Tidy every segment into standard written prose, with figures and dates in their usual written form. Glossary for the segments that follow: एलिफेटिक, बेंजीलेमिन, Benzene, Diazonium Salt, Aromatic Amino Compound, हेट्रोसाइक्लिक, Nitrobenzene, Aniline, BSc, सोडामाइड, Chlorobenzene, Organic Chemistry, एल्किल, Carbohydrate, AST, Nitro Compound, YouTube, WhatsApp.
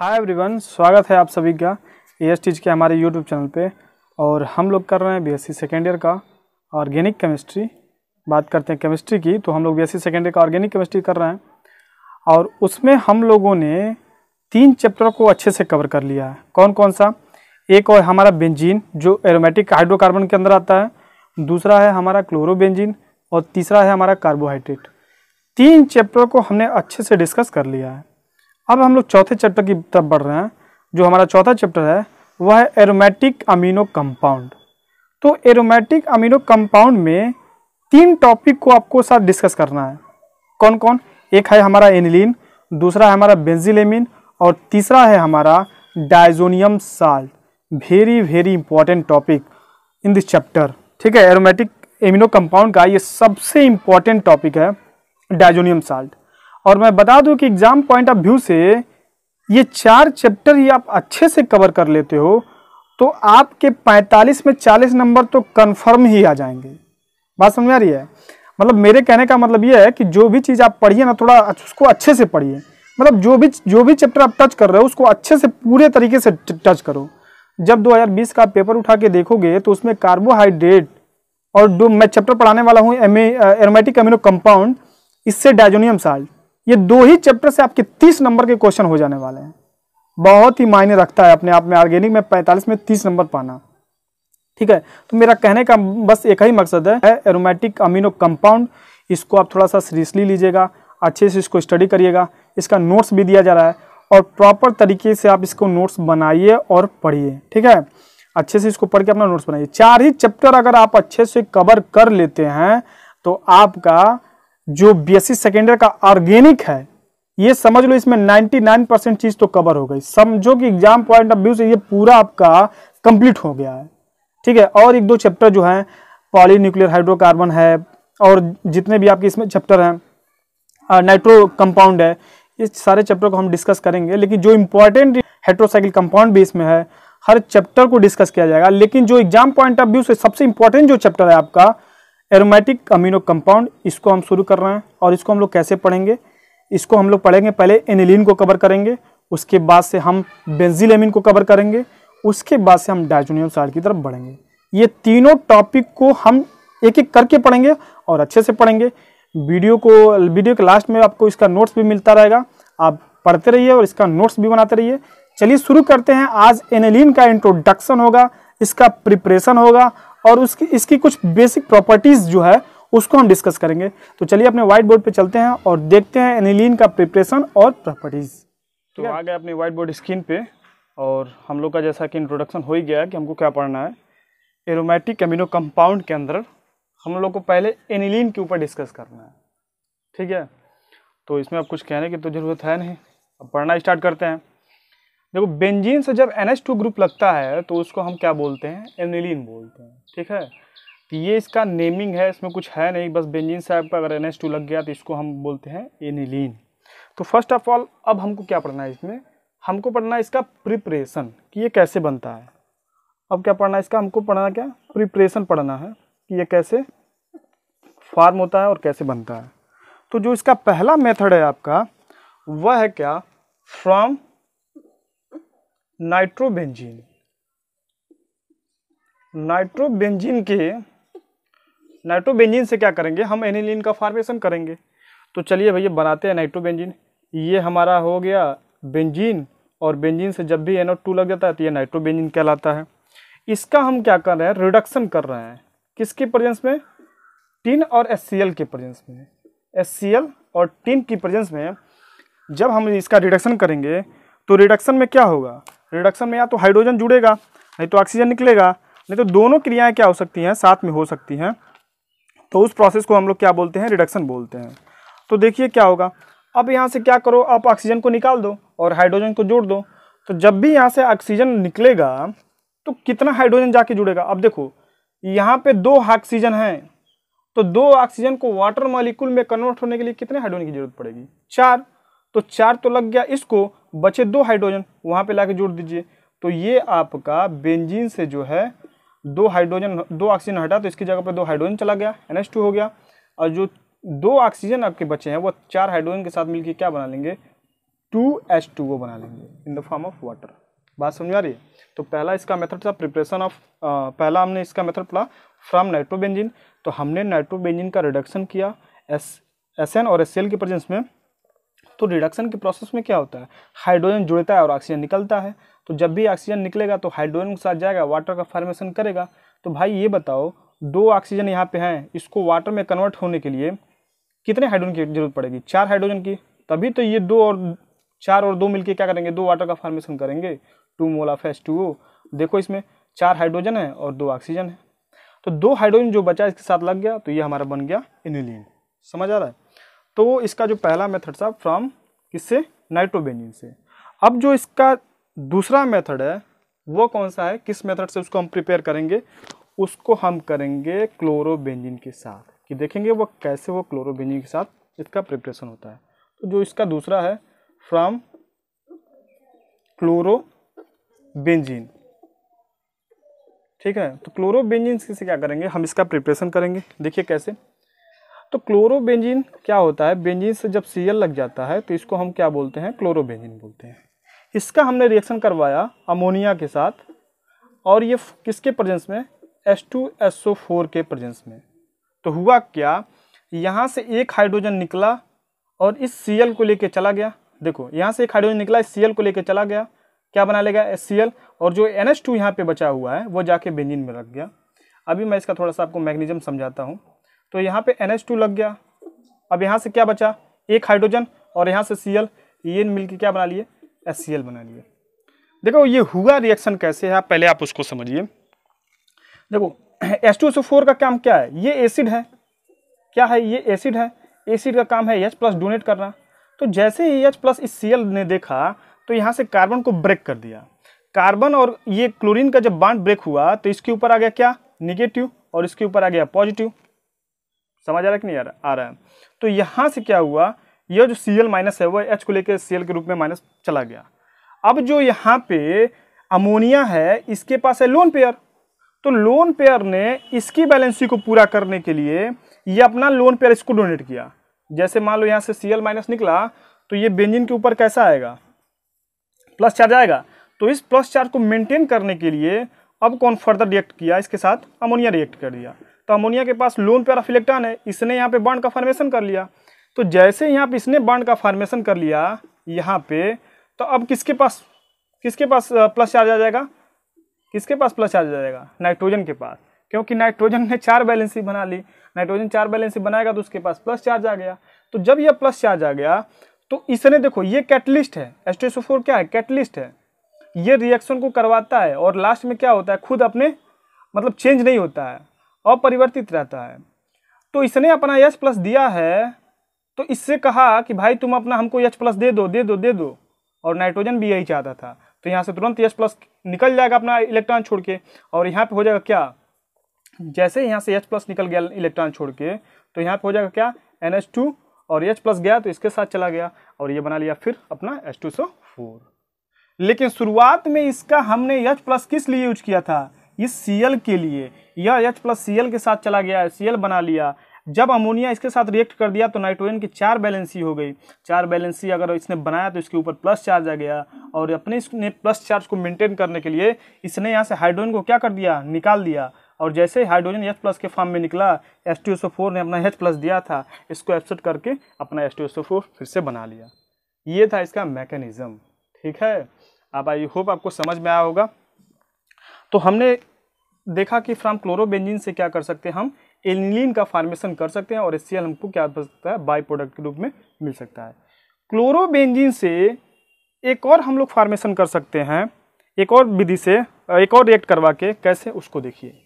Hi everyone, स्वागत है आप सभी का AST के हमारे यूट्यूब चैनल पे। और हम लोग कर रहे हैं BSc सेकेंड ईयर का ऑर्गेनिक केमिस्ट्री। बात करते हैं केमिस्ट्री की, तो हम लोग BSc सेकेंड ईयर का ऑर्गेनिक केमिस्ट्री कर रहे हैं और उसमें हम लोगों ने 3 चैप्टर को अच्छे से कवर कर लिया है। कौन कौन सा? एक और हमारा बेंजीन जो एरोमेटिक हाइड्रोकार्बन के अंदर आता है, दूसरा है हमारा क्लोरोबेंजीन और तीसरा है हमारा कार्बोहाइड्रेट। 3 चैप्टर को हमने अच्छे से डिस्कस कर लिया है। अब हम लोग चौथे चैप्टर की तरफ बढ़ रहे हैं। जो हमारा चौथा चैप्टर है वह है एरोमेटिक अमीनो कंपाउंड। तो एरोमेटिक अमीनो कंपाउंड में 3 टॉपिक को आपको साथ डिस्कस करना है। कौन कौन? एक है हमारा एनिलीन, दूसरा है हमारा बेंजीलेमिन और तीसरा है हमारा diazonium salt. Very important topic in this chapter, ठीक है। एरोमेटिक एमिनो कंपाउंड का ये सबसे इम्पॉर्टेंट टॉपिक है डायजोनियम साल्ट। और मैं बता दूं कि एग्जाम पॉइंट ऑफ व्यू से ये 4 चैप्टर ही आप अच्छे से कवर कर लेते हो तो आपके 45 में 40 नंबर तो कन्फर्म ही आ जाएंगे। बात समझ में आ रही है? मतलब मेरे कहने का मतलब ये है कि जो भी चीज़ आप पढ़िए ना, थोड़ा उसको अच्छे से पढ़िए। मतलब जो भी चैप्टर आप टच कर रहे हो उसको अच्छे से पूरे तरीके से टच करो। जब 2020 का पेपर उठा के देखोगे तो उसमें कार्बोहाइड्रेट और जो मैं चैप्टर पढ़ाने वाला हूँ एरोमेटिक अमीनो कंपाउंड, इससे डायजोनियम साल्ट, ये 2 ही चैप्टर से आपके 30 नंबर के क्वेश्चन हो जाने वाले हैं। बहुत ही मायने रखता है अपने आप में ऑर्गेनिक में 45 में 30 नंबर पाना, ठीक है। तो मेरा कहने का बस एक ही मकसद है, एरोमेटिक अमीनो कंपाउंड। इसको आप थोड़ा सा सीरियसली लीजिएगा, अच्छे से इसको स्टडी करिएगा। इसका नोट्स भी दिया जा रहा है और प्रॉपर तरीके से आप इसको नोट्स बनाइए और पढ़िए, ठीक है। अच्छे से इसको पढ़ के अपना नोट्स बनाइए। 4 ही चैप्टर अगर आप अच्छे से कवर कर लेते हैं तो आपका जो BSc सेकेंड ईयर का ऑर्गेनिक है, ये समझ लो इसमें 99% चीज़ तो कवर हो गई। समझो कि एग्जाम पॉइंट ऑफ व्यू से ये पूरा आपका कंप्लीट हो गया है, ठीक है। और 1-2 चैप्टर जो हैं पॉलीन्यूक्लियर हाइड्रोकार्बन है और जितने भी आपके इसमें चैप्टर हैं, नाइट्रो कंपाउंड है, इस सारे चैप्टर को हम डिस्कस करेंगे। लेकिन जो इम्पोर्टेंट हेट्रोसाइक्लिक कंपाउंड भी इसमें है, हर चैप्टर को डिस्कस किया जाएगा। लेकिन जो एग्जाम पॉइंट ऑफ व्यू से सबसे इम्पोर्टेंट जो चैप्टर है आपका एरोमेटिक अमीनो कंपाउंड, इसको हम शुरू कर रहे हैं। और इसको हम लोग कैसे पढ़ेंगे? इसको हम लोग पढ़ेंगे, पहले एनिलीन को कवर करेंगे, उसके बाद से हम बेंजीलेमिन को कवर करेंगे, उसके बाद से हम डायजोनियम साल्ट की तरफ बढ़ेंगे। ये तीनों टॉपिक को हम एक-एक करके पढ़ेंगे और अच्छे से पढ़ेंगे। वीडियो के लास्ट में आपको इसका नोट्स भी मिलता रहेगा, आप पढ़ते रहिए और इसका नोट्स भी बनाते रहिए। चलिए शुरू करते हैं। आज एनिलीन का इंट्रोडक्शन होगा, इसका प्रिपरेशन होगा और इसकी कुछ बेसिक प्रॉपर्टीज़ जो है उसको हम डिस्कस करेंगे। तो चलिए अपने व्हाइट बोर्ड पे चलते हैं और देखते हैं एनिलीन का प्रिपरेशन और प्रॉपर्टीज़। तो आ गए अपने व्हाइट बोर्ड स्क्रीन पे और हम लोग का जैसा कि इंट्रोडक्शन हो ही गया है कि हमको क्या पढ़ना है। एरोमेटिक अमीनो कंपाउंड के अंदर हम लोग को पहले एनिलीन के ऊपर डिस्कस करना है, ठीक है। तो इसमें अब कुछ कहने की तो ज़रूरत है नहीं, अब पढ़ना स्टार्ट करते हैं। देखो, बेंजीन से जब NH2 ग्रुप लगता है तो उसको हम क्या बोलते हैं? एनिलीन बोलते हैं, ठीक है। तो ये इसका नेमिंग है, इसमें कुछ है नहीं, बस बेंजीन से आपका अगर NH2 लग गया तो इसको हम बोलते हैं एनिलीन। तो फर्स्ट ऑफ ऑल अब हमको क्या पढ़ना है? इसमें हमको पढ़ना है इसका प्रिपरेशन कि ये कैसे बनता है। अब क्या पढ़ना है इसका? हमको पढ़ना क्या? प्रिपरेशन पढ़ना है कि ये कैसे फॉर्म होता है और कैसे बनता है। तो जो इसका पहला मेथड है आपका वह है क्या? फ्रॉम नाइट्रोबेंजीन से क्या करेंगे हम? एनिलीन का फार्मेशन करेंगे। तो चलिए भैया बनाते हैं नाइट्रोबेंजीन। ये हमारा हो गया बेंजीन और बेंजीन से जब भी NO2 लग जाता है तो ये नाइट्रोबेंजीन कहलाता है। इसका हम क्या कर रहे हैं? रिडक्शन कर रहे हैं। किसके प्रेजेंस में? टिन और HCl के प्रेजेंस में। HCl और टिन की प्रेजेंस में जब हम इसका रिडक्शन करेंगे तो रिडक्शन में क्या होगा? रिडक्शन में या तो हाइड्रोजन जुड़ेगा, नहीं तो ऑक्सीजन निकलेगा, नहीं तो दोनों क्रियाएं क्या हो सकती हैं? साथ में हो सकती हैं। तो उस प्रोसेस को हम लोग क्या बोलते हैं? रिडक्शन बोलते हैं। तो देखिए क्या होगा। अब यहाँ से क्या करो आप? ऑक्सीजन को निकाल दो और हाइड्रोजन को जोड़ दो। तो जब भी यहाँ से ऑक्सीजन निकलेगा तो कितना हाइड्रोजन जाके जुड़ेगा? अब देखो यहाँ पे 2 ऑक्सीजन हैं तो 2 ऑक्सीजन को वाटर मॉलिक्यूल में कन्वर्ट होने के लिए कितने हाइड्रोजन की जरूरत पड़ेगी? 4। तो 4 तो लग गया इसको, बचे 2 हाइड्रोजन वहाँ पे लाके जोड़ दीजिए। तो ये आपका बेंजीन से जो है 2 ऑक्सीजन हटा तो इसकी जगह पे 2 हाइड्रोजन चला गया, NH2 हो गया। और जो 2 ऑक्सीजन आपके बचे हैं वो 4 हाइड्रोजन के साथ मिलकर क्या बना लेंगे? 2H2O बना लेंगे in the form of water. बात समझ आ रही है? तो पहला इसका मेथड था प्रिपरेशन ऑफ, पहला हमने इसका मेथड पढ़ा फ्रॉम नाइट्रोबेंजीन। तो हमने नाइट्रोबेंजीन का रिडक्शन किया एस एन और एस एल के प्रेजेंस में। तो रिडक्शन के प्रोसेस में क्या होता है, हाइड्रोजन जुड़ता है और ऑक्सीजन निकलता है। तो जब भी ऑक्सीजन निकलेगा तो हाइड्रोजन के साथ जाएगा, वाटर का फॉर्मेशन करेगा। तो भाई ये बताओ, दो ऑक्सीजन यहाँ पे हैं, इसको वाटर में कन्वर्ट होने के लिए कितने हाइड्रोजन की जरूरत पड़ेगी, 4 हाइड्रोजन की। तभी तो ये 2 और 4 और 2 मिलके क्या करेंगे, 2 वाटर का फॉर्मेशन करेंगे, 2 मोल ऑफ H2O। देखो इसमें 4 हाइड्रोजन है और 2 ऑक्सीजन है, तो 2 हाइड्रोजन जो बचा इसके साथ लग गया, तो ये हमारा बन गया एनिलीन। समझ आ रहा है? तो इसका जो पहला मेथड था फ्रॉम किससे, नाइट्रोबेंजीन से। अब जो इसका दूसरा मेथड है वो कौन सा है, किस मेथड से उसको हम प्रिपेयर करेंगे, उसको हम करेंगे क्लोरोबेंजीन के साथ, कि देखेंगे वो कैसे वो क्लोरोबेंजीन के साथ इसका प्रिपरेशन होता है। तो जो इसका दूसरा है फ्रॉम क्लोरोबेंजीन, ठीक है। तो क्लोरोबेंजीन से क्या करेंगे, हम इसका प्रिपरेशन करेंगे, देखिए कैसे। तो क्लोरोबेंजीन क्या होता है, बेंजीन से जब सीएल लग जाता है तो इसको हम क्या बोलते हैं, क्लोरोबेंजीन बोलते हैं। इसका हमने रिएक्शन करवाया अमोनिया के साथ, और ये किसके प्रेजेंस में, H2SO4 के प्रेजेंस में। तो हुआ क्या, यहाँ से एक हाइड्रोजन निकला और इस Cl को लेके चला गया। देखो यहाँ से एक हाइड्रोजन निकला, इस Cl को लेके चला गया, क्या बना लेगा, HCl। और जो NH2 यहाँ पे बचा हुआ है वो जाके बेंजीन में लग गया। अभी मैं इसका थोड़ा सा आपको मैकेनिज्म समझाता हूँ। तो यहाँ पे NH2 लग गया, अब यहाँ से क्या बचा, एक हाइड्रोजन और यहाँ से Cl, ये मिलके क्या बना लिए, HCl बना लिए। देखो ये हुआ रिएक्शन कैसे है, पहले आप उसको समझिए। देखो H2SO4 का काम क्या है, ये एसिड है, क्या है, ये एसिड है। एसिड का काम है H+ डोनेट करना। तो जैसे ही H+ इस Cl ने देखा तो यहाँ से कार्बन को ब्रेक कर दिया। कार्बन और ये क्लोरीन का जब बॉन्ड ब्रेक हुआ तो इसके ऊपर आ गया क्या, निगेटिव, और इसके ऊपर आ गया पॉजिटिव। समझ आ रहा है कि नहीं आ रहा है? तो यहाँ से क्या हुआ, यह जो Cl- है वो H को लेकर Cl के रूप में माइनस चला गया। अब जो यहाँ पे अमोनिया है, इसके पास है लोन पेयर। तो लोन पेयर ने इसकी बैलेंसी को पूरा करने के लिए ये अपना लोन पेयर इसको डोनेट किया। जैसे मान लो यहाँ से Cl- निकला तो ये बेंजीन के ऊपर कैसा आएगा, प्लस चार्ज आएगा। तो इस प्लस चार्ज को मेंटेन करने के लिए अब कौन फर्दर रिएक्ट किया, इसके साथ अमोनिया रिएक्ट कर दिया। तो अमोनिया के पास लोन पेयर ऑफ इलेक्ट्रॉन है, इसने यहाँ पे बॉन्ड का फॉर्मेशन कर लिया। तो जैसे यहाँ पे इसने बॉन्ड का फॉर्मेशन कर लिया यहाँ पे, तो अब किसके पास प्लस चार्ज आ जाएगा, किसके पास प्लस चार्ज आ जाएगा, नाइट्रोजन के पास। क्योंकि नाइट्रोजन ने 4 बैलेंसी बना ली, नाइट्रोजन 4 बैलेंसी बनाएगा तो उसके पास प्लस चार्ज आ गया। तो जब यह प्लस चार्ज आ गया तो इसने देखो ये कैटलिस्ट है, H2SO4 क्या है, कैटलिस्ट है। ये रिएक्शन को करवाता है और लास्ट में क्या होता है, खुद अपने मतलब चेंज नहीं होता है, अपरिवर्तित रहता है। तो इसने अपना H+ दिया है, तो इससे कहा कि भाई तुम अपना हमको H+ दे दो। और नाइट्रोजन भी यही चाहता था। तो यहाँ से तुरंत H+ निकल जाएगा अपना इलेक्ट्रॉन छोड़ के, और यहाँ पे हो जाएगा क्या, जैसे यहाँ से H+ निकल गया इलेक्ट्रॉन छोड़ के, तो यहाँ पे हो जाएगा क्या, NH2 और H+ गया तो इसके साथ चला गया, और ये बना लिया फिर अपना H2SO4। लेकिन शुरुआत में इसका हमने H+ किस लिए यूज किया था, इस Cl के लिए। यह H+ Cl के साथ चला गया, Cl बना लिया। जब अमोनिया इसके साथ रिएक्ट कर दिया तो नाइट्रोजन की 4 बैलेंसी हो गई। 4 बैलेंसी अगर इसने बनाया तो इसके ऊपर प्लस चार्ज आ गया, और अपने इसने प्लस चार्ज को मेंटेन करने के लिए इसने यहाँ से हाइड्रोजन को क्या कर दिया, निकाल दिया। और जैसे हाइड्रोजन H+ के फॉर्म में निकला, H2SO4 ने अपना H+ दिया था, इसको एब्सॉर्ब करके अपना H2SO4 फिर से बना लिया। ये था इसका मैकेनिज्म, ठीक है। अब आई होप आपको समझ में आया होगा। तो हमने देखा कि फ्रॉम क्लोरोबेंजीन से क्या कर सकते हैं, हम एनिलीन का फार्मेशन कर सकते हैं, और HCl हमको क्या मिल सकता है, बाई प्रोडक्ट के रूप में मिल सकता है। क्लोरोबेंजीन से एक और हम लोग फार्मेशन कर सकते हैं, एक और विधि से, एक और रिएक्ट करवा के, कैसे उसको देखिए।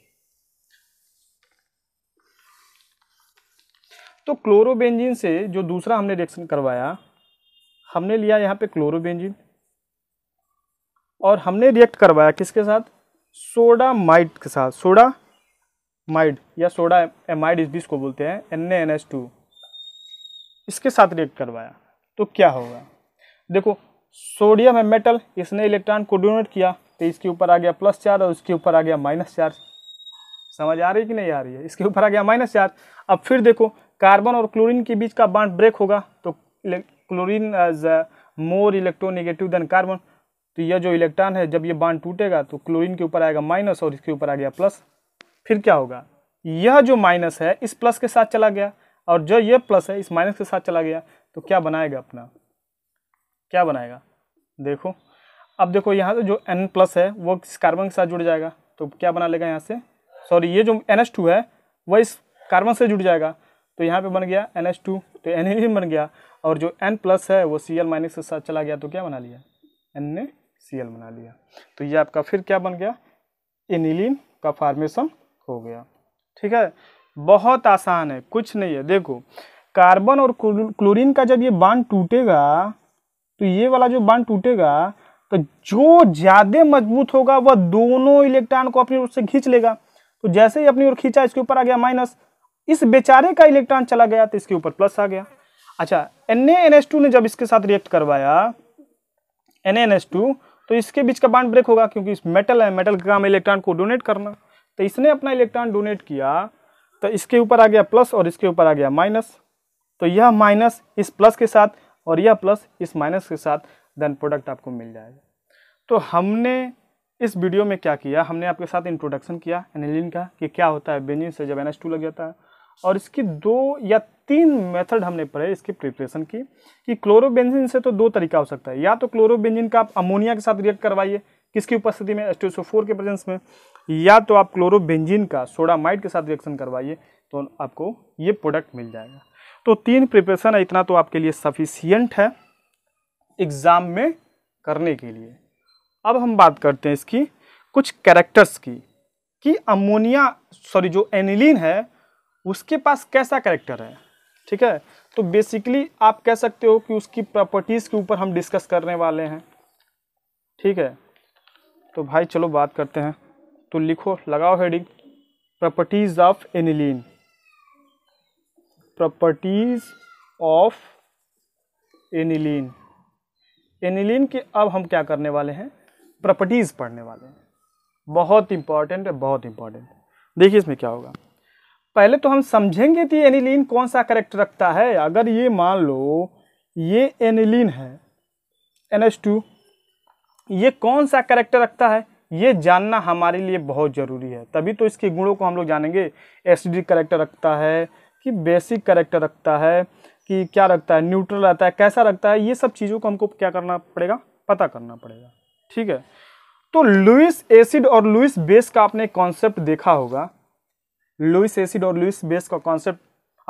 तो क्लोरोबेंजीन से जो दूसरा हमने रिएक्शन करवाया, हमने लिया यहाँ पे क्लोरोबेंजीन और हमने रिएक्ट करवाया किसके साथ, सोडामाइड के साथ। सोडामाइड या सोडा एमाइड इस बीज को बोलते हैं, NaNH2, इसके साथ रिएक्ट करवाया। तो क्या होगा, देखो सोडियम है मेटल, इसने इलेक्ट्रॉन को डोनेट किया तो इसके ऊपर आ गया प्लस चार्ज और इसके ऊपर आ गया माइनस चार्ज। समझ आ रही है कि नहीं आ रही है? इसके ऊपर आ गया माइनस चार्ज। अब फिर देखो कार्बन और क्लोरीन के बीच का बॉन्ड ब्रेक होगा तो chlorine more electronegative than carbon. तो यह जो इलेक्ट्रॉन है जब ये बांड टूटेगा तो क्लोरीन के ऊपर आएगा माइनस और इसके ऊपर आ गया प्लस। फिर क्या होगा, यह जो माइनस है इस प्लस के साथ चला गया और जो ये प्लस है इस माइनस के साथ चला गया तो क्या बनाएगा अपना, क्या बनाएगा देखो। अब देखो यहाँ से जो एन प्लस है वो इस कार्बन के साथ जुड़ जाएगा तो क्या बना लेगा यहाँ से, सॉरी ये जो NH2 है वह इस कार्बन से जुड़ जाएगा तो यहाँ पे बन गया NH2 तो एनिलीन बन गया। और जो N प्लस है वो Cl माइनस के साथ चला गया तो क्या बना लिया, N ने Cl बना लिया। तो ये आपका फिर क्या बन गया, एनिलीन का फॉर्मेशन हो गया। ठीक है, बहुत आसान है, कुछ नहीं है। देखो कार्बन और क्लोरीन का जब ये बांड टूटेगा तो ये वाला जो बांड टूटेगा तो जो ज़्यादा मजबूत होगा वह दोनों इलेक्ट्रॉन को अपनी ओर से खींच लेगा। तो जैसे ही अपनी ओर खींचा इसके ऊपर आ गया माइनस, इस बेचारे का इलेक्ट्रॉन चला गया तो इसके ऊपर प्लस आ गया। अच्छा NaNH2 ने जब इसके साथ रिएक्ट करवाया NaNH2 तो इसके बीच का बांड ब्रेक होगा क्योंकि इस मेटल है, मेटल का काम इलेक्ट्रॉन को डोनेट करना। तो इसने अपना इलेक्ट्रॉन डोनेट किया तो इसके ऊपर आ गया प्लस और इसके ऊपर आ गया माइनस। तो यह माइनस इस प्लस के साथ और यह प्लस इस माइनस के साथ देन प्रोडक्ट आपको मिल जाएगा। तो हमने इस वीडियो में क्या किया, हमने आपके साथ इंट्रोडक्शन किया एनिलीन का कि क्या होता है बेंजीन से जब NH2 लग जाता है, और इसकी 2 या 3 मेथड हमने पढ़े इसकी प्रिपरेशन की कि क्लोरोबेंजीन से तो 2 तरीका हो सकता है, या तो क्लोरोबेंजीन का आप अमोनिया के साथ रिएक्ट करवाइए किसकी उपस्थिति में, H2SO4 के प्रेजेंस में, या तो आप क्लोरोबेंजीन का सोडामाइड के साथ रिएक्शन करवाइए तो आपको ये प्रोडक्ट मिल जाएगा। तो 3 प्रिपरेशन है, इतना तो आपके लिए सफिशियंट है एग्ज़ाम में करने के लिए। अब हम बात करते हैं इसकी कुछ कैरेक्टर्स की कि अमोनिया सॉरी जो एनिलीन है उसके पास कैसा कैरेक्टर है। ठीक है, तो बेसिकली आप कह सकते हो कि उसकी प्रॉपर्टीज़ के ऊपर हम डिस्कस करने वाले हैं। ठीक है, तो भाई चलो बात करते हैं। तो लिखो, लगाओ heading, properties of aniline, properties of aniline. Aniline के अब हम क्या करने वाले हैं, प्रॉपर्टीज़ पढ़ने वाले हैं। बहुत इंपॉर्टेंट है, बहुत इंपॉर्टेंट। देखिए इसमें क्या होगा, पहले तो हम समझेंगे कि एनिलीन कौन सा कैरेक्टर रखता है। अगर ये मान लो ये एनिलीन है NH2, ये कौन सा कैरेक्टर रखता है ये जानना हमारे लिए बहुत ज़रूरी है, तभी तो इसके गुणों को हम लोग जानेंगे। एसिडिक कैरेक्टर रखता है कि बेसिक कैरेक्टर रखता है कि क्या रखता है, न्यूट्रल रहता है, कैसा रखता है, ये सब चीज़ों को हमको क्या करना पड़ेगा, पता करना पड़ेगा। ठीक है, तो लुईस एसिड और लुईस बेस का आपने कॉन्सेप्ट देखा होगा, लुईस एसिड और लुईस बेस का कॉन्सेप्ट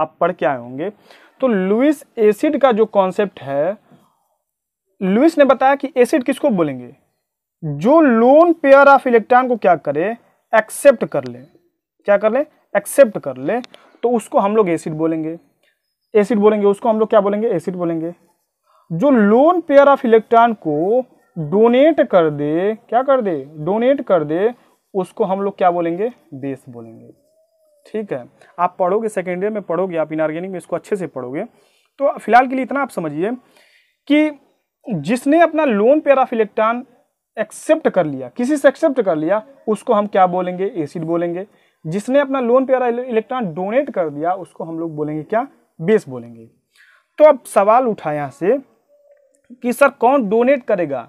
आप पढ़ के आए होंगे। तो लुईस एसिड का जो कॉन्सेप्ट है, लुईस ने बताया कि एसिड किसको बोलेंगे, जो लोन पेयर ऑफ इलेक्ट्रॉन को क्या करे, एक्सेप्ट कर ले, क्या कर ले, एक्सेप्ट कर ले, तो उसको हम लोग एसिड बोलेंगे। एसिड बोलेंगे उसको हम लोग क्या बोलेंगे, एसिड बोलेंगे। जो लोन पेयर ऑफ इलेक्ट्रॉन को डोनेट कर दे, क्या कर दे, डोनेट कर दे, उसको हम लोग क्या बोलेंगे, बेस बोलेंगे। ठीक है, आप पढ़ोगे सेकेंड ईयर में पढ़ोगे, आप इनऑर्गेनिक में इसको अच्छे से पढ़ोगे। तो फिलहाल के लिए इतना आप समझिए कि जिसने अपना lone pair of electron accept कर लिया, किसी से एक्सेप्ट कर लिया, उसको हम क्या बोलेंगे, एसिड बोलेंगे। जिसने अपना lone pair of electron donate कर दिया उसको हम लोग बोलेंगे क्या, बेस बोलेंगे। तो अब सवाल उठा यहाँ से कि सर कौन डोनेट करेगा,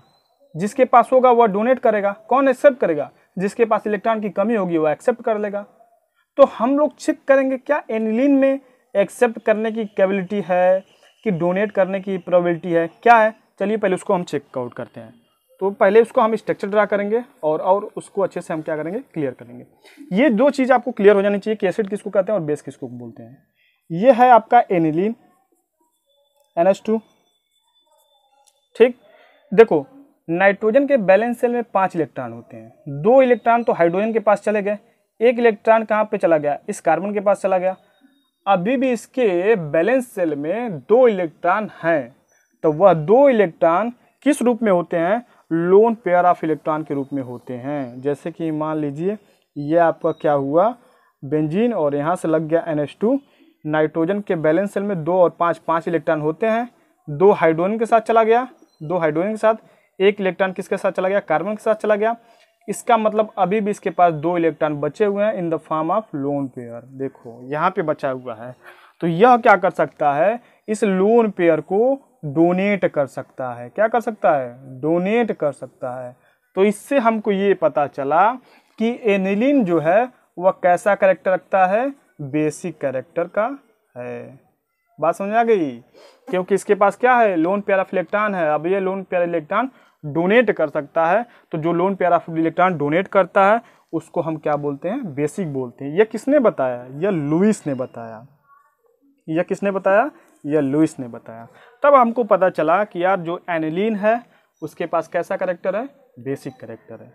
जिसके पास होगा वह डोनेट करेगा, कौन एक्सेप्ट करेगा, जिसके पास इलेक्ट्रॉन की कमी होगी वह एक्सेप्ट कर लेगा। तो हम लोग चेक करेंगे क्या एनिलीन में एक्सेप्ट करने की कैपेबिलिटी है कि डोनेट करने की प्रोबेबिलिटी है, क्या है। चलिए पहले उसको हम चेक आउट करते हैं। तो पहले उसको हम स्ट्रक्चर ड्रा करेंगे और उसको अच्छे से हम क्या करेंगे, क्लियर करेंगे। ये 2 चीज़ आपको क्लियर हो जानी चाहिए कि एसिड किसको कहते हैं और बेस किसको बोलते हैं। ये है आपका एनिलीन NH2। ठीक, देखो नाइट्रोजन के बैलेंस सेल में 5 इलेक्ट्रॉन होते हैं, 2 इलेक्ट्रॉन तो हाइड्रोजन के पास चले गए, 1 इलेक्ट्रॉन कहाँ पे चला गया, इस कार्बन के पास चला गया। अभी भी इसके बैलेंस सेल में 2 इलेक्ट्रॉन हैं, तो वह 2 इलेक्ट्रॉन किस रूप में होते हैं, लोन पेयर ऑफ इलेक्ट्रॉन के रूप में होते हैं। जैसे कि मान लीजिए ये आपका क्या हुआ, बेंजीन, और यहाँ से लग गया NH2। नाइट्रोजन के बैलेंस सेल में 2 और 5 इलेक्ट्रॉन होते हैं, 2 हाइड्रोजन के साथ चला गया, 2 हाइड्रोजन के साथ, 1 इलेक्ट्रॉन किसके साथ चला गया, कार्बन के साथ चला गया। इसका मतलब अभी भी इसके पास 2 इलेक्ट्रॉन बचे हुए हैं in the form of lone pair. देखो यहाँ पे बचा हुआ है, तो यह क्या कर सकता है, इस लोन पेयर को डोनेट कर सकता है। क्या कर सकता है? डोनेट कर सकता है। तो इससे हमको ये पता चला कि एनिलीन जो है वह कैसा कैरेक्टर रखता है? बेसिक कैरेक्टर का है। बात समझ आ गई? क्योंकि इसके पास क्या है? लोन पैरा इलेक्ट्रॉन है। अब ये लोन पैरा इलेक्ट्रॉन डोनेट कर सकता है, तो जो लोन पैरा इलेक्ट्रॉन डोनेट करता है उसको हम क्या बोलते हैं? बेसिक बोलते हैं। यह किसने बताया? यह लुइस ने बताया। यह किसने बताया? यह लुइस ने बताया। तब हमको पता चला कि यार जो एनिलीन है उसके पास कैसा कैरेक्टर है? बेसिक कैरेक्टर है।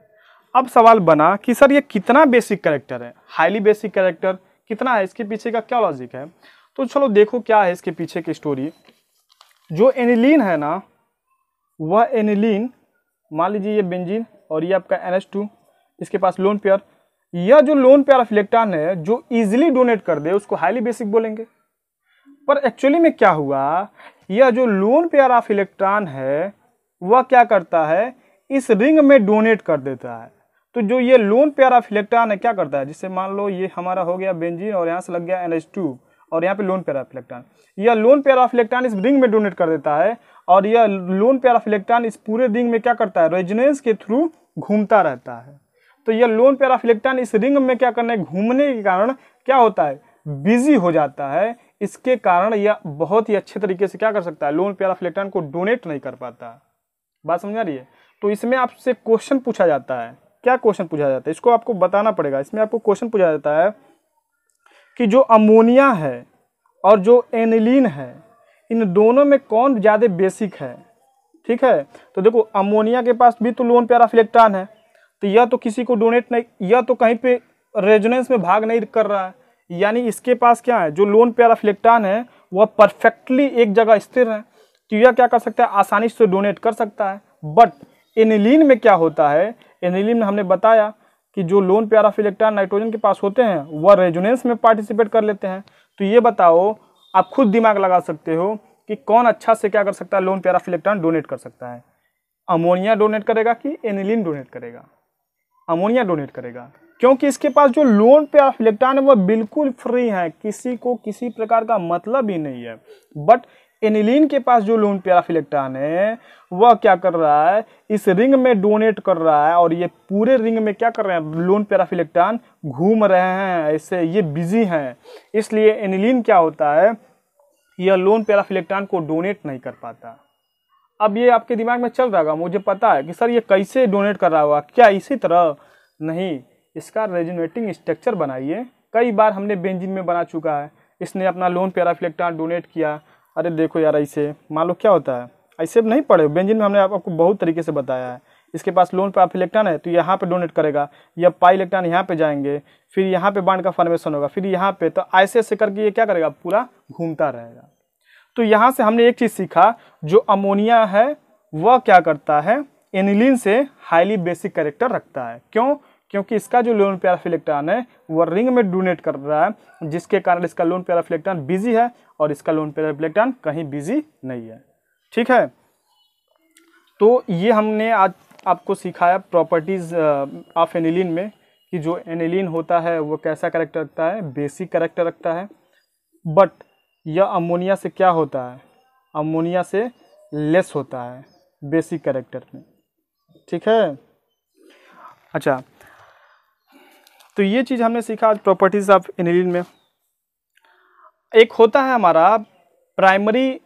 अब सवाल बना कि सर ये कितना बेसिक कैरेक्टर है? हाईली बेसिक कैरेक्टर कितना है? इसके पीछे का क्या लॉजिक है? तो चलो देखो क्या है इसके पीछे की स्टोरी। जो एनिलीन है ना, वह एनिलीन, मान लीजिए ये बेंजीन और ये आपका NH2, इसके पास लोन पेयर, यह जो लोन पेयर ऑफ इलेक्ट्रॉन है जो इजिली डोनेट कर दे उसको हाईली बेसिक बोलेंगे। पर एक्चुअली में क्या हुआ, यह जो लोन पेयर ऑफ इलेक्ट्रॉन है वह क्या करता है? इस रिंग में डोनेट कर देता है। तो जो ये लोन पेयर ऑफ इलेक्ट्रॉन है क्या करता है, जिससे मान लो ये हमारा हो गया बेंजीन और यहाँ से लग गया NH2 और यहाँ पे लोन पेयर ऑफ इलेक्ट्रॉन, यह लोन पेयर ऑफ इलेक्ट्रॉन इस रिंग में डोनेट कर देता है और यह लोन पेयर ऑफ इलेक्ट्रॉन इस पूरे रिंग में क्या करता है? रेजोनेंस के थ्रू घूमता रहता है। तो यह लोन पेयर ऑफ इलेक्ट्रॉन इस रिंग में क्या करने, घूमने के कारण क्या होता है? बिजी हो जाता है। इसके कारण यह बहुत ही अच्छे तरीके से क्या कर सकता है? लोन पेयर ऑफ इलेक्ट्रॉन को डोनेट नहीं कर पाता। बात समझ आ रही है? तो इसमें आपसे क्वेश्चन पूछा जाता है। क्या क्वेश्चन पूछा जाता है इसको आपको बताना पड़ेगा। इसमें आपको क्वेश्चन पूछा जाता है कि जो अमोनिया है और जो एनिलीन है इन दोनों में कौन ज़्यादा बेसिक है। ठीक है, तो देखो अमोनिया के पास भी तो लोन पेयर ऑफ इलेक्ट्रॉन है, तो यह तो किसी को डोनेट नहीं, यह तो कहीं पे रेजोनेंस में भाग नहीं कर रहा है, यानी इसके पास क्या है? जो लोन पेयर ऑफ इलेक्ट्रॉन है वह परफेक्टली एक जगह स्थिर है, तो यह क्या कर सकता है? आसानी से डोनेट कर सकता है। बट एनिलीन में क्या होता है? एनिलीन में हमने बताया कि जो lone pair of electron nitrogen के पास होते हैं वह रेजोनेंस में पार्टिसिपेट कर लेते हैं। तो ये बताओ, आप खुद दिमाग लगा सकते हो कि कौन अच्छा से क्या कर सकता है? Lone pair of electron donate कर सकता है। अमोनिया डोनेट करेगा कि एनिलीन डोनेट करेगा? अमोनिया डोनेट करेगा, क्योंकि इसके पास जो लोन पेयर ऑफ इलेक्ट्रॉन है वह बिल्कुल फ्री है, किसी को किसी प्रकार का मतलब ही नहीं है। बट एनिलीन के पास जो लोन पेयर ऑफ इलेक्ट्रॉन है वह क्या कर रहा है? इस रिंग में डोनेट कर रहा है और ये पूरे रिंग में क्या कर रहे हैं? लोन पेयर ऑफ इलेक्ट्रॉन घूम रहे हैं, इससे ये बिजी हैं। इसलिए एनिलीन क्या होता है? यह लोन पेयर ऑफ इलेक्ट्रॉन को डोनेट नहीं कर पाता। अब ये आपके दिमाग में चल रहा होगा, मुझे पता है कि सर ये कैसे डोनेट कर रहा होगा, क्या इसी तरह? नहीं, इसका रेजोनेटिंग स्ट्रक्चर बनाइए। कई बार हमने बेंजीन में बना चुका है, इसने अपना lone pair of electron donate किया। अरे देखो यार, ऐसे मान लो क्या होता है, ऐसे नहीं पड़े। बेंजीन में हमने आपको बहुत तरीके से बताया है। इसके पास लोन पेयर ऑफ इलेक्ट्रॉन है तो यहाँ पे डोनेट करेगा, या पाई इलेक्ट्रॉन यहाँ पे जाएंगे, फिर यहाँ पे बांड का फॉर्मेशन होगा, फिर यहाँ पे, तो ऐसे ऐसे करके ये क्या करेगा? पूरा घूमता रहेगा। तो यहाँ से हमने एक चीज़ सीखा, जो अमोनिया है वह क्या करता है? एनिलीन से हाईली बेसिक कैरेक्टर रखता है। क्यों? क्योंकि इसका जो लोन पेयर ऑफ इलेक्ट्रॉन है वह रिंग में डोनेट कर रहा है, जिसके कारण इसका lone pair of electron busy है और इसका लोन पेयर ऑफ इलेक्ट्रॉन कहीं बिजी नहीं है। ठीक है, तो ये हमने आज आपको सिखाया प्रॉपर्टीज़ ऑफ एनिलीन में, कि जो एनिलीन होता है वो कैसा कैरेक्टर रखता है? बेसिक कैरेक्टर रखता है। बट यह अमोनिया से क्या होता है? अमोनिया से लेस होता है बेसिक कैरेक्टर में। ठीक है, अच्छा, तो ये चीज़ हमने सीखा आज प्रॉपर्टीज़ ऑफ एनिलीन में। एक होता है हमारा प्राइमरी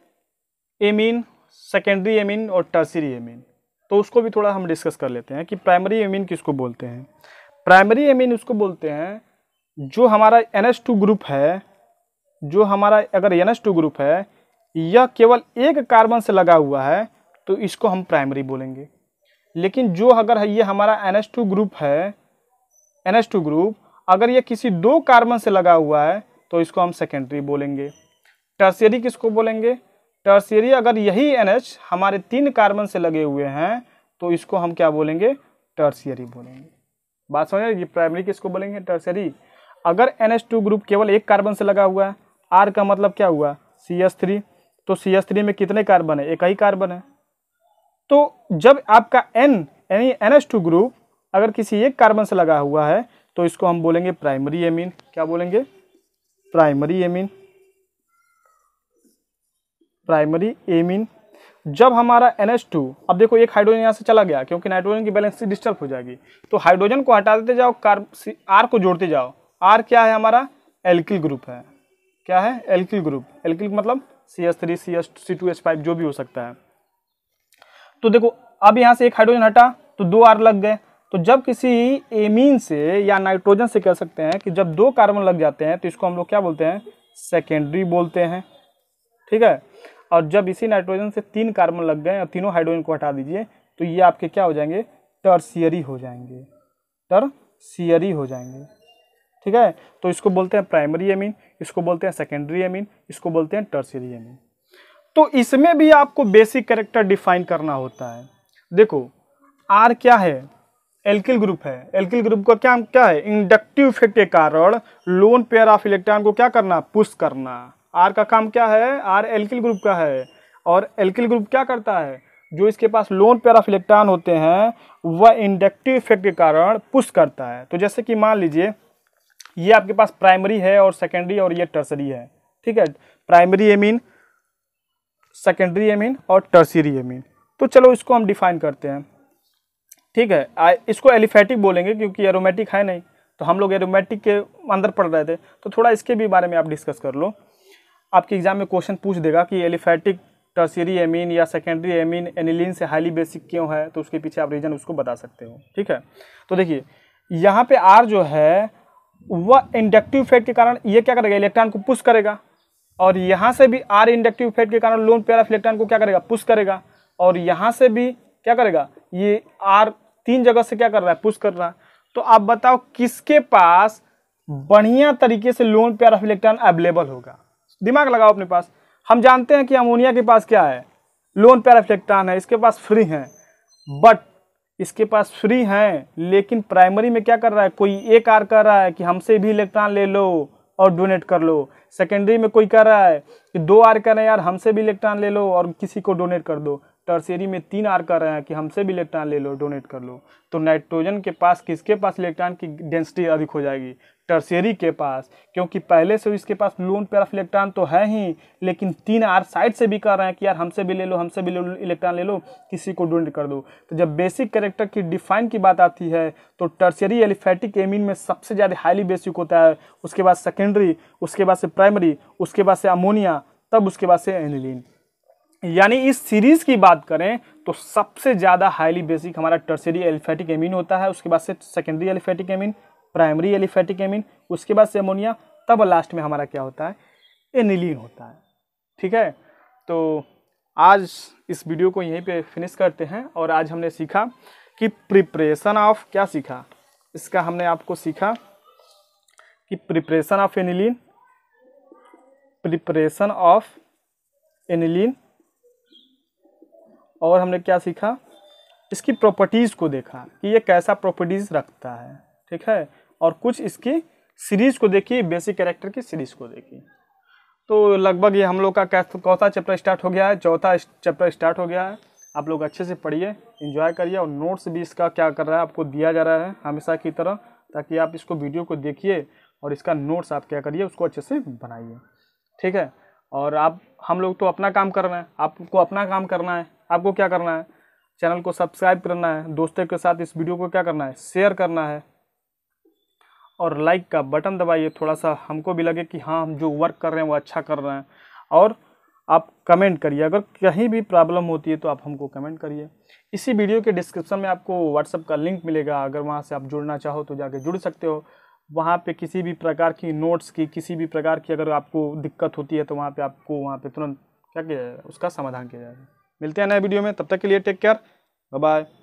एमीन, सेकेंडरी एमीन और टर्शियरी एमीन, तो उसको भी थोड़ा हम डिस्कस कर लेते हैं कि प्राइमरी एमीन किसको बोलते हैं। प्राइमरी एमीन उसको बोलते हैं जो हमारा NH2 ग्रुप है, जो हमारा अगर NH2 ग्रुप है यह केवल एक कार्बन से लगा हुआ है तो इसको हम प्राइमरी बोलेंगे। लेकिन जो अगर ये हमारा NH2 ग्रुप है, NH2 ग्रुप अगर ये किसी दो कार्बन से लगा हुआ है तो इसको हम सेकेंडरी बोलेंगे। टर्शियरी किसको बोलेंगे? टर्शियरी अगर यही NH हमारे तीन कार्बन से लगे हुए हैं तो इसको हम क्या बोलेंगे? टर्शियरी बोलेंगे। बात समझिए, प्राइमरी किसको बोलेंगे? टर्शियरी। अगर NH2 ग्रुप केवल एक कार्बन से लगा हुआ है, आर का मतलब क्या हुआ? CH3, तो CH3 में कितने कार्बन है? एक ही कार्बन है। तो जब आपका एन यानी NH2 ग्रुप अगर किसी एक कार्बन से लगा हुआ है तो इसको हम बोलेंगे प्राइमरी एमीन। क्या बोलेंगे? Primary amine. Primary amine. जब हमारा NH2, अब देखो एक हाइड्रोजन यहाँ से चला गया क्योंकि नाइट्रोजन की बैलेंस डिस्टर्ब हो जाएगी, तो हाइड्रोजन को हटा देते जाओ, R को जोड़ते जाओ। R क्या है हमारा? एल्किल ग्रुप है। क्या है? एल्किल group. एल्किल मतलब CH3, CH2H5 जो भी हो सकता है। तो देखो अब यहाँ से एक हाइड्रोजन हटा तो दो आर लग गए। तो जब किसी एमीन से या नाइट्रोजन से कह सकते हैं कि जब दो कार्बन लग जाते हैं तो इसको हम लोग क्या बोलते हैं? सेकेंडरी बोलते हैं। ठीक है। और जब इसी नाइट्रोजन से तीन कार्बन लग गए और तीनों हाइड्रोजन को हटा दीजिए तो ये आपके क्या हो जाएंगे? टर्शियरी हो जाएंगे। टर्शियरी हो जाएंगे। ठीक है। तो इसको बोलते हैं प्राइमरी एमीन, इसको बोलते हैं सेकेंडरी एमीन, इसको बोलते हैं टर्शियरी एमीन। तो इसमें भी आपको बेसिक कैरेक्टर डिफाइन करना होता है। देखो आर क्या है? एल्किल ग्रुप है। एल्किल ग्रुप का क्या क्या है? इंडक्टिव इफेक्ट के कारण लोन पेयर ऑफ इलेक्ट्रॉन को क्या करना? पुश करना। आर का काम क्या है? आर एल्किल ग्रुप का है। और एल्किल ग्रुप क्या करता है? जो इसके पास लोन पेयर ऑफ इलेक्ट्रॉन होते हैं वह इंडक्टिव इफेक्ट के कारण पुश करता है। तो जैसे कि मान लीजिए ये आपके पास प्राइमरी है और सेकेंडरी और ये टर्सरी है। ठीक है। प्राइमरी एमीन, सेकेंडरी एमीन और टर्सरी एमीन। तो चलो इसको हम डिफाइन करते हैं। ठीक है। इसको एलिफेटिक बोलेंगे क्योंकि एरोमेटिक है नहीं, तो हम लोग एरोमेटिक के अंदर पढ़ रहे थे। तो थोड़ा इसके भी बारे में आप डिस्कस कर लो। आपके एग्जाम में क्वेश्चन पूछ देगा कि एलिफेटिक टर्शियरी एमीन या सेकेंडरी एमीन एनिलीन से हाईली बेसिक क्यों है, तो उसके पीछे आप रीजन उसको बता सकते हो। ठीक है। तो देखिए यहाँ पे आर जो है वह इंडक्टिव इफेक्ट के कारण ये क्या करेगा? इलेक्ट्रॉन को पुश करेगा। और यहाँ से भी आर इंडक्टिव इफेक्ट के कारण लोन पेयर ऑफ इलेक्ट्रॉन को क्या करेगा? पुश करेगा। और यहाँ से भी क्या करेगा? ये आर तीन जगह से क्या कर रहा है? पुश कर रहा है। तो आप बताओ किसके पास बढ़िया तरीके से lone pair of electron available होगा? दिमाग लगाओ अपने पास। हम जानते हैं कि अमोनिया के पास क्या है? लोन पेयर ऑफ इलेक्ट्रॉन है, इसके पास फ्री हैं। बट इसके पास फ्री हैं लेकिन प्राइमरी में क्या कर रहा है? कोई एक आर कर रहा है कि हमसे भी इलेक्ट्रॉन ले लो और डोनेट कर लो। सेकेंडरी में कोई कर रहा है कि दो आर कर रहे हैं, यार हमसे भी इलेक्ट्रॉन ले लो और किसी को डोनेट कर दो। टर्शियरी में तीन आर कर रहे हैं कि हमसे भी इलेक्ट्रॉन ले लो, डोनेट कर लो। तो नाइट्रोजन के पास, किसके पास इलेक्ट्रॉन की डेंसिटी अधिक हो जाएगी? टर्शियरी के पास। क्योंकि पहले से इसके पास लोन पेयर ऑफ इलेक्ट्रॉन तो है ही, लेकिन तीन आर साइड से भी कर रहे हैं कि यार हमसे भी ले लो, हमसे भी ले लो, इलेक्ट्रॉन ले लो, किसी को डोनेट कर दो। तो जब बेसिक कैरेक्टर की डिफाइन की बात आती है तो टर्शियरी एलिफेटिक एमीन में सबसे ज़्यादा हाईली बेसिक होता है, उसके बाद सेकेंडरी, उसके बाद से प्राइमरी, उसके बाद से अमोनिया, तब उसके बाद से एनिलीन। यानी इस सीरीज़ की बात करें तो सबसे ज़्यादा हाईली बेसिक हमारा टर्शियरी एलिफेटिक एमीन होता है, उसके बाद से secondary एलिफेटिक amine, primary एलिफेटिक amine, उसके बाद से अमोनिया, तब लास्ट में हमारा क्या होता है? एनिलीन होता है। ठीक है। तो आज इस वीडियो को यहीं पे फिनिश करते हैं। और आज हमने सीखा कि प्रिपरेशन ऑफ क्या सीखा? इसका हमने आपको सीखा कि preparation of aniline, preparation of aniline, और हमने क्या सीखा? इसकी प्रॉपर्टीज़ को देखा कि ये कैसा प्रॉपर्टीज़ रखता है। ठीक है। और कुछ इसकी सीरीज़ को देखी, बेसिक कैरेक्टर की सीरीज़ को देखी। तो लगभग ये हम लोग का चौथा चैप्टर स्टार्ट हो गया है, चौथा चैप्टर स्टार्ट हो गया है। आप लोग अच्छे से पढ़िए, एंजॉय करिए। और नोट्स भी इसका क्या कर रहा है? आपको दिया जा रहा है हमेशा की तरह, ताकि आप इसको वीडियो को देखिए और इसका नोट्स आप क्या करिए? उसको अच्छे से बनाइए। ठीक है। और आप, हम लोग तो अपना काम करना है, आपको अपना काम करना है। आपको क्या करना है? चैनल को सब्सक्राइब करना है, दोस्तों के साथ इस वीडियो को क्या करना है? शेयर करना है। और लाइक का बटन दबाइए, थोड़ा सा हमको भी लगे कि हाँ हम जो वर्क कर रहे हैं वो अच्छा कर रहे हैं। और आप कमेंट करिए, अगर कहीं भी प्रॉब्लम होती है तो आप हमको कमेंट करिए। इसी वीडियो के डिस्क्रिप्शन में आपको व्हाट्सएप का लिंक मिलेगा, अगर वहाँ से आप जुड़ना चाहो तो जाके जुड़ सकते हो। वहाँ पे किसी भी प्रकार की नोट्स की, किसी भी प्रकार की अगर आपको दिक्कत होती है तो वहाँ पे आपको तुरंत क्या किया जाएगा? उसका समाधान किया जाएगा। मिलते हैं नए वीडियो में, तब तक के लिए टेक केयर, बाय बाय।